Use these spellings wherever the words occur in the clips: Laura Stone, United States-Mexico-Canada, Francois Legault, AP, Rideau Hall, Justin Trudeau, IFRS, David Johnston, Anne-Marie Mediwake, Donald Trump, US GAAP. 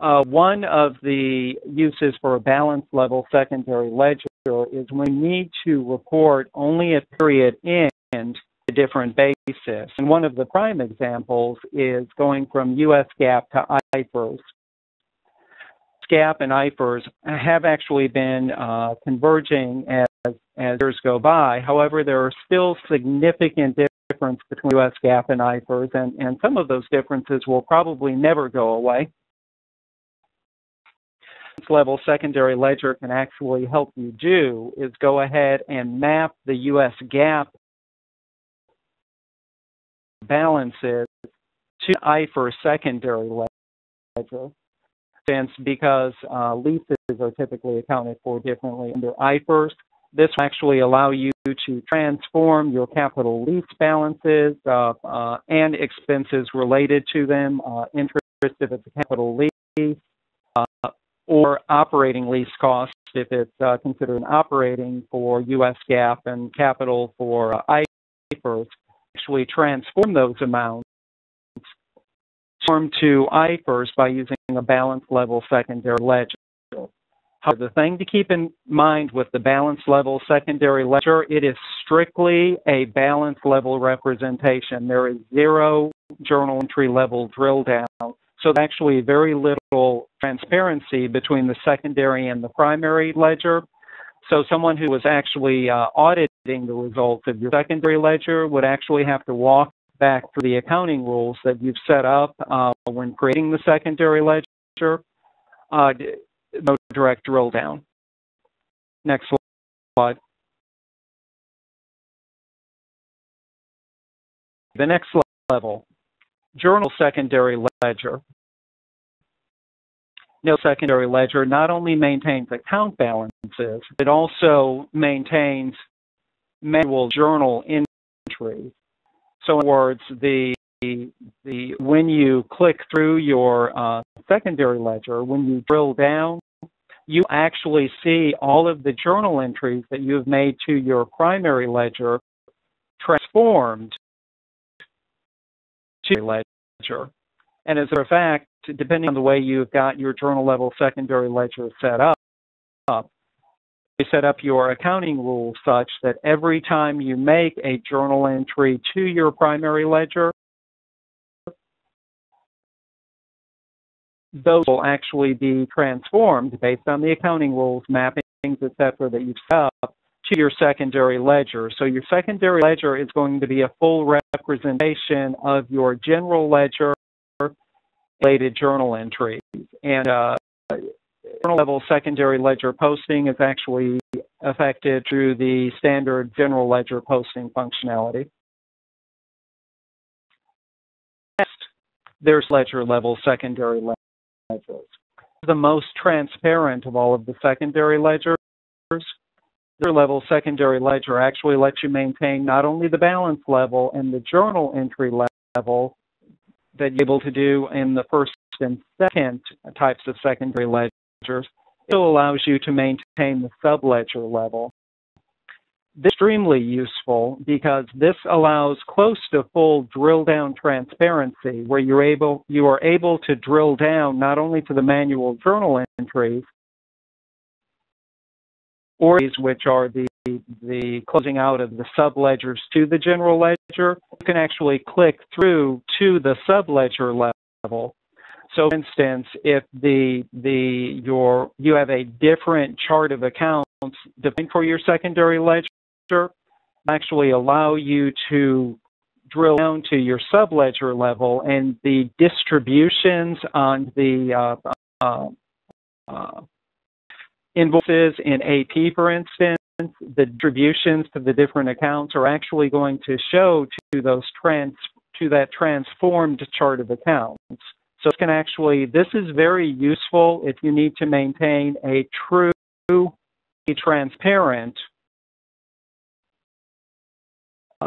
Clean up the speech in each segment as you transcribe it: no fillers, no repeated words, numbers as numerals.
One of the uses for a balance level secondary ledger is we need to report only at period end the different basis. And one of the prime examples is going from US GAAP to IFRS. GAAP and IFRS have actually been converging as years go by. However, there are still significant differences between US GAAP and IFRS, and some of those differences will probably never go away. Level secondary ledger can actually help you do is go ahead and map the US GAAP balances to IFRS secondary ledger, since because leases are typically accounted for differently under IFRS. This will actually allow you to transform your capital lease balances and expenses related to them, interest if it's a capital lease, or operating lease costs if it's considered an operating for US GAAP and capital for IFRS. Actually transform those amounts to IFRS by using a balance level secondary ledger. However, the thing to keep in mind with the balance level secondary ledger, it is strictly a balance level representation. There is zero journal entry level drill down. So there's actually very little transparency between the secondary and the primary ledger. So someone who was actually auditing the results of your secondary ledger would actually have to walk back through the accounting rules that you've set up when creating the secondary ledger. No direct drill down. Next slide. The next level. Journal secondary ledger. No secondary ledger not only maintains account balances, it also maintains manual journal entries. So in other words, when you click through your secondary ledger, when you drill down, you actually see all of the journal entries that you have made to your primary ledger transformed to ledger. And as a fact, depending on the way you've got your journal level secondary ledger set up, you set up your accounting rules such that every time you make a journal entry to your primary ledger, those will actually be transformed based on the accounting rules, mappings, etc., that you've set up to your secondary ledger. So your secondary ledger is going to be a full representation of your general ledger related journal entries. And journal level secondary ledger posting is actually affected through the standard general ledger posting functionality. Next, there's ledger level secondary ledgers. The most transparent of all of the secondary ledgers. Ledger level secondary ledger actually lets you maintain not only the balance level and the journal entry level that you're able to do in the first and second types of secondary ledgers, it allows you to maintain the subledger level. This is extremely useful because this allows close to full drill down transparency, where you are able to drill down not only to the manual journal entries, or these which are the closing out of the subledgers to the general ledger. You can actually click through to the subledger level. So for instance, if you have a different chart of accounts defined for your secondary ledger, actually allow you to drill down to your subledger level, and the distributions on the invoices in AP, for instance, the distributions to the different accounts are actually going to show to those that transformed chart of accounts. So it can actually, this is very useful if you need to maintain a transparent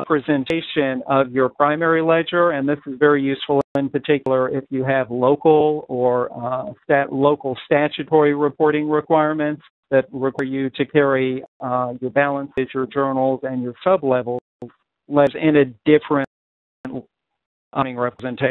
presentation of your primary ledger, and this is very useful in particular if you have local or local statutory reporting requirements that require you to carry your balances, your journals, and your sub-level ledgers in a different accounting representation.